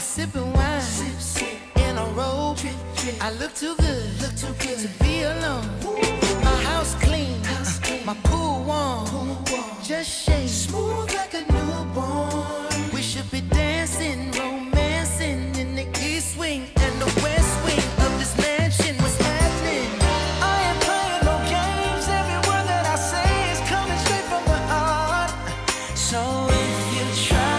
I'm sipping wine, sip, sip, in a robe. Trip, trip. I look too good to be alone. Ooh. My house clean, house clean. My pool warm, pool warm. Just shake, smooth like a newborn. We should be dancing, romancing in the east wing and the west wing of this mansion. What's happening? I ain't playing no games. Every word that I say is coming straight from my heart. So if you try.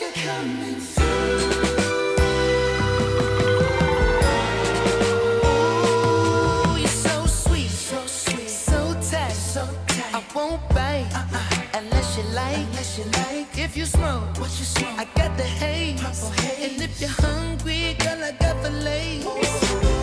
You're coming through. Ooh, you're so sweet, so sweet, so tight, so tight. I won't bite unless you like, unless you like. If you smoke, what you smoke? I got the haze. Purple haze. And if you're hungry, girl, I got the lace.